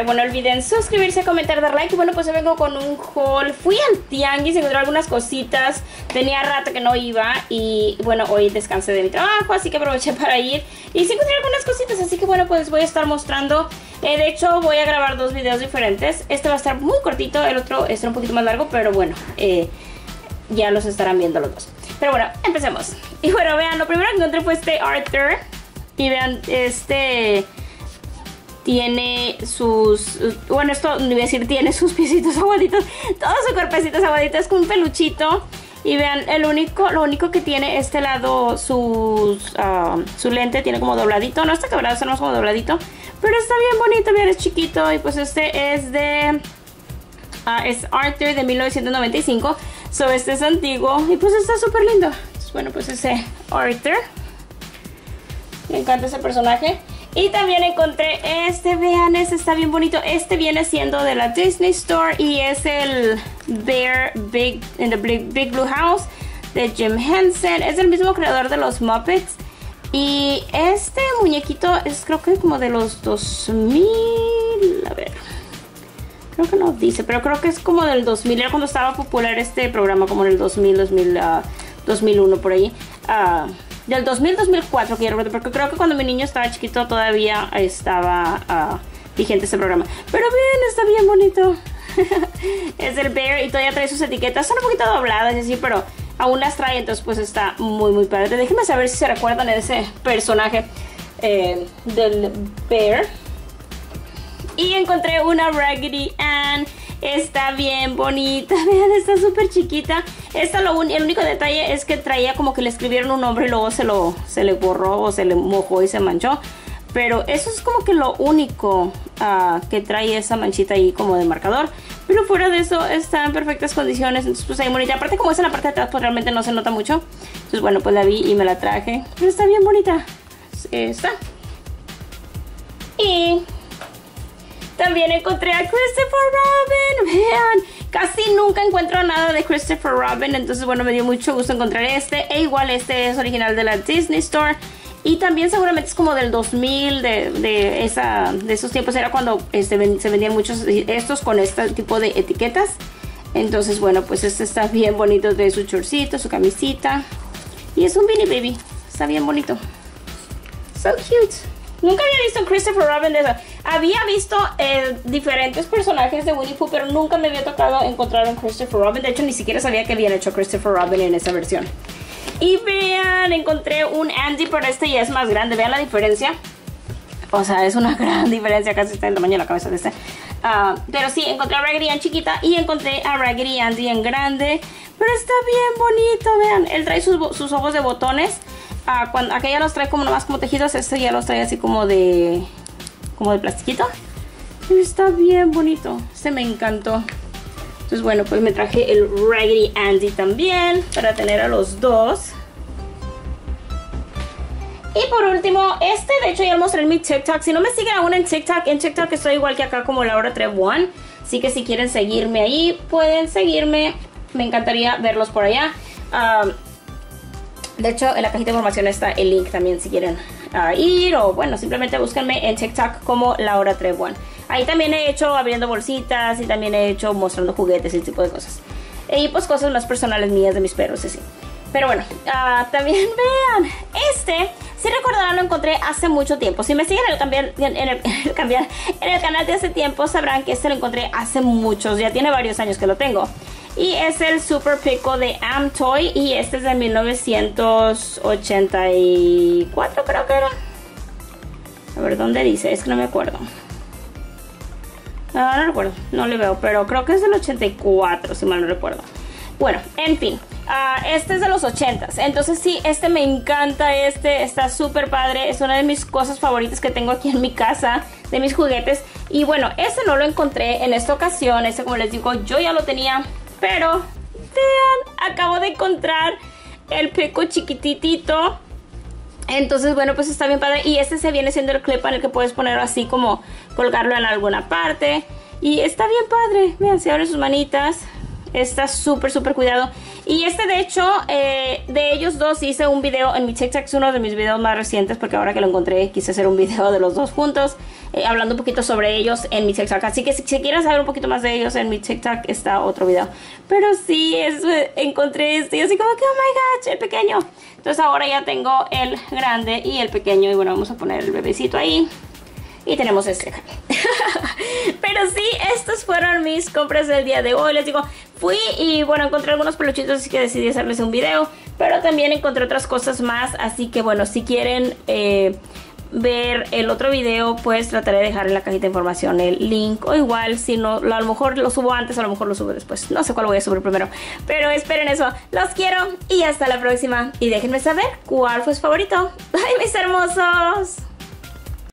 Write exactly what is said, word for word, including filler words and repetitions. Trevwan, no olviden suscribirse, comentar, dar like. Y bueno, pues yo vengo con un haul. Fui al tianguis, encontré algunas cositas. Tenía rato que no iba. Y bueno, hoy descansé de mi trabajo, así que aproveché para ir. Y sí encontré algunas cositas, así que bueno, pues voy a estar mostrando. eh, De hecho, voy a grabar dos videos diferentes. Este va a estar muy cortito, el otro estará un poquito más largo. Pero bueno, eh, ya los estarán viendo los dos. Pero bueno, empecemos. Y bueno, vean, lo primero que encontré fue este Arthur. Y vean, este... tiene sus... bueno, esto no iba a decir tiene sus piecitos aguaditos. Todo su cuerpecito es aguadito. Es como un peluchito. Y vean, el único, lo único que tiene este lado, sus, uh, su lente tiene como dobladito. No está quebrado, está no como dobladito. Pero está bien bonito, vean, es chiquito. Y pues este es de... Uh, es Arthur de mil novecientos noventa y cinco. So, este es antiguo. Y pues está súper lindo. Bueno, pues ese Arthur. Me encanta ese personaje. Y también encontré este, vean, este está bien bonito. Este viene siendo de la Disney Store y es el Bear Big in the Big, Big Blue House de Jim Henson. Es el mismo creador de los Muppets. Y este muñequito es creo que como de los dos mil, a ver, creo que no dice, pero creo que es como del dos mil, era cuando estaba popular este programa, como en el dos mil, dos mil, dos mil uno por ahí. Ah... Uh, Del dos mil, dos mil cuatro, quiero ver, porque creo que cuando mi niño estaba chiquito todavía estaba uh, vigente ese programa. Pero bien, está bien bonito. Es el Bear y todavía trae sus etiquetas. Son un poquito dobladas y así, pero aún las trae, entonces pues está muy, muy padre. Déjenme saber si se recuerdan de ese personaje eh, del Bear. Y encontré una Raggedy Ann. Está bien bonita, vean, está súper chiquita. Esta lo un, el único detalle es que traía como que le escribieron un nombre y luego se, lo, se le borró o se le mojó y se manchó. Pero eso es como que lo único uh, que trae esa manchita ahí como de marcador. Pero fuera de eso está en perfectas condiciones, entonces pues ahí bonita. Aparte como es en la parte de atrás pues realmente no se nota mucho. Entonces bueno, pues la vi y me la traje. Pero está bien bonita. Está. Y... también encontré a Christopher Robin, vean, casi nunca encuentro nada de Christopher Robin, entonces bueno, me dio mucho gusto encontrar este, e igual este es original de la Disney Store, y también seguramente es como del dos mil, de, de, esa, de esos tiempos, era cuando este, se vendían muchos estos con este tipo de etiquetas, entonces bueno, pues este está bien bonito, de su chorcito, su camisita, y es un mini baby, está bien bonito, so cute. Nunca había visto Christopher Robin de esa. Había visto eh, diferentes personajes de Winnie the Pooh, pero nunca me había tocado encontrar un Christopher Robin. De hecho, ni siquiera sabía que habían hecho Christopher Robin en esa versión. Y vean, encontré un Andy, pero este ya es más grande. Vean la diferencia. O sea, es una gran diferencia. Casi está en el tamaño de la cabeza de este. Uh, pero sí, encontré a Raggedy Ann chiquita y encontré a Raggedy Andy en grande. Pero está bien bonito, vean. Él trae sus, sus ojos de botones. Ah, cuando, acá ya los trae como nomás como tejidos. Este ya los trae así como de Como de plastiquito. Pero está bien bonito. Este me encantó. Entonces bueno, pues me traje el Raggedy Andy también, para tener a los dos. Y por último, este de hecho ya lo mostré en mi TikTok. Si no me siguen aún en TikTok, en TikTok estoy igual que acá como Laura Trevwan. Así que si quieren seguirme ahí, pueden seguirme. Me encantaría verlos por allá. um, De hecho, en la cajita de información está el link también si quieren uh, ir, o bueno, simplemente búsquenme en TikTok como Laura Trevwan. Ahí también he hecho abriendo bolsitas y también he hecho mostrando juguetes y ese tipo de cosas. Y pues cosas más personales mías de mis perros, así. Pero bueno, uh, también vean, este, si recordarán, lo encontré hace mucho tiempo. Si me siguen en el, cambiar, en, el, en, el cambiar, en el canal de hace tiempo, sabrán que este lo encontré hace muchos, ya tiene varios años que lo tengo. Y es el Super Pico de Amtoy. Y este es de mil novecientos ochenta y cuatro, creo que era. A ver, ¿dónde dice? Es que no me acuerdo. No, no recuerdo. No le veo, pero creo que es del ochenta y cuatro, si mal no recuerdo. Bueno, en fin. Uh, este es de los ochentas. Entonces sí, este me encanta. Este está súper padre. Es una de mis cosas favoritas que tengo aquí en mi casa, de mis juguetes. Y bueno, este no lo encontré en esta ocasión. Este, como les digo, yo ya lo tenía. Pero, vean, acabo de encontrar el pico chiquititito. Entonces, bueno, pues está bien padre. Y este se viene siendo el clip en el que puedes poner así como colgarlo en alguna parte. Y está bien padre. Vean, se abren sus manitas. Está súper, súper cuidado. Y este, de hecho, eh, de ellos dos hice un video en mi TikTok. Es uno de mis videos más recientes porque ahora que lo encontré quise hacer un video de los dos juntos. eh, hablando un poquito sobre ellos en mi TikTok. Así que si, si quieren saber un poquito más de ellos, en mi TikTok está otro video. Pero sí, es, encontré este y así como que, oh my gosh, el pequeño. Entonces ahora ya tengo el grande y el pequeño. Y bueno, vamos a poner el bebecito ahí. Y tenemos este. Pero sí, estas fueron mis compras del día de hoy. Les digo, fui y bueno, encontré algunos peluchitos, así que decidí hacerles un video. Pero también encontré otras cosas más. Así que bueno, si quieren eh, ver el otro video, pues trataré de dejar en la cajita de información el link. O igual, si no, a lo mejor lo subo antes, a lo mejor lo subo después. No sé cuál voy a subir primero. Pero esperen eso. Los quiero y hasta la próxima. Y déjenme saber cuál fue su favorito. ¡Ay, mis hermosos!